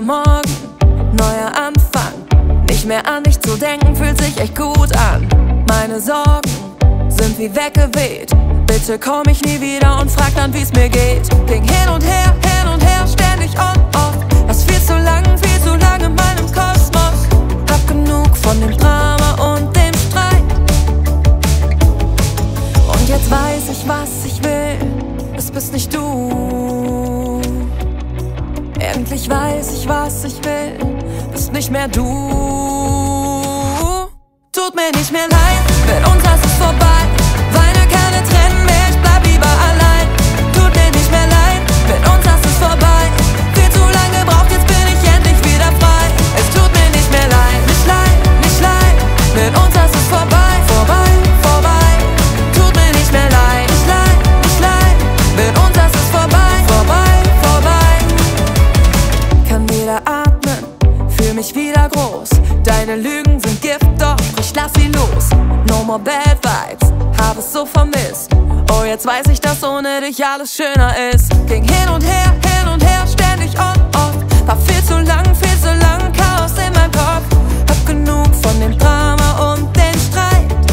neuer Morgen, neuer Anfang. Nicht mehr an dich zu denken, fühlt sich echt gut an. Meine Sorgen sind wie weggeweht. Bitte komm ich nie wieder und frag dann, wie's mir geht. Ging hin und her, ständig on, off. Was viel zu lang in meinem Kosmos. Hab genug von dem Drama und dem Streit. Und jetzt weiß ich, was ich will. Es bist nicht du. Endlich weiß ich, was ich will. Bist nicht mehr du. Tut mir nicht mehr leid, mit uns ist es vorbei. Weine keine Tränen mehr, ich bleib lieber allein. Tut mir nicht mehr leid, mit uns ist es vorbei. Viel zu lange braucht, jetzt bin ich endlich wieder frei. Es tut mir nicht mehr leid, nicht leid, nicht leid. Mit uns ist es vorbei, vorbei, vorbei. Tut mir nicht mehr leid, nicht leid, nicht leid. Mit uns ist es vorbei, vorbei, vorbei. Kann wieder atmen, fühl mich wieder groß. Deine Lügen sind Gift, doch ich lass sie los. No more bad vibes, hab es so vermisst. Oh, jetzt weiß ich, dass ohne dich alles schöner ist. Ging hin und her, ständig on, off. War viel zu lang, Chaos in meinem Kopf. Hab genug von dem Drama und dem Streit.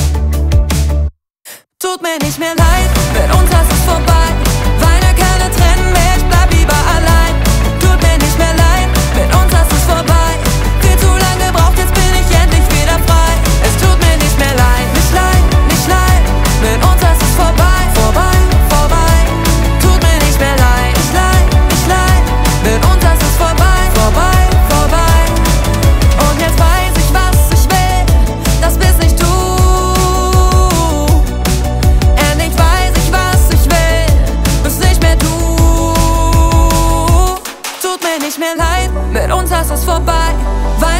Tut mir nicht mehr leid, mit uns ist es vorbei. Weine keine Tränen mehr, ich bleib lieber allein. Tut mir nicht mehr leid, mit uns ist es vorbei. Viel zu lange braucht, jetzt bin ich endlich wieder frei. Es tut mir nicht mehr leid, nicht leid, nicht leid. Mit uns ist es vorbei, vorbei, vorbei. Tut mir nicht mehr leid, nicht leid, nicht leid. Mit uns ist es vorbei, vorbei, vorbei. Und jetzt weiß ich, was ich will. Das bist nicht du. Endlich weiß ich, was ich will. Bist nicht mehr du. Tut mir nicht mehr leid. Mit uns ist es vorbei.